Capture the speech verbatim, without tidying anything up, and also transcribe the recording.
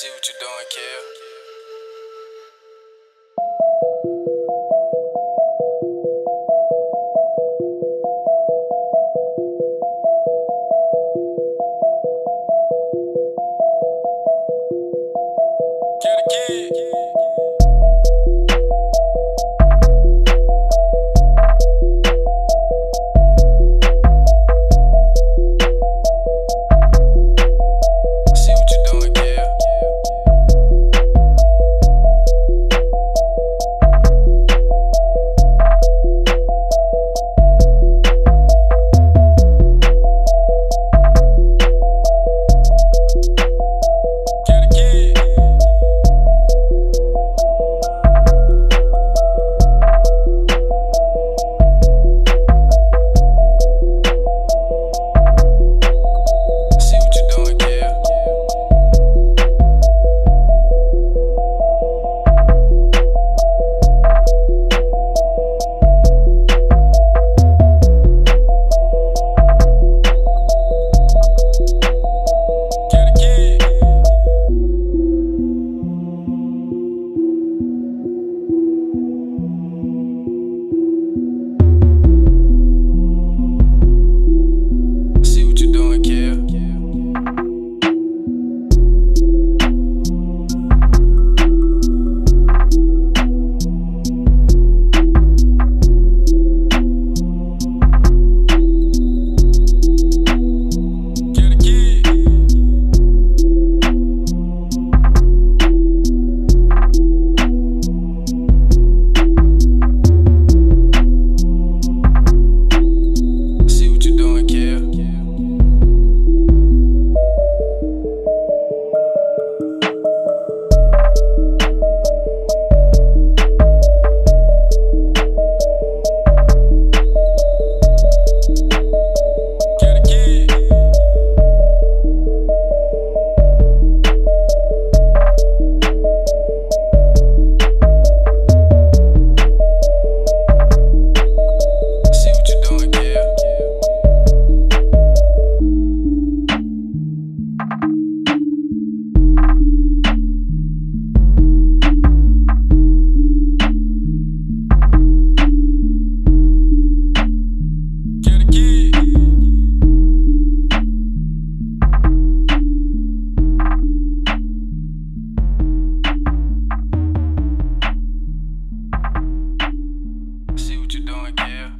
see what you're doing, Kill. Yeah.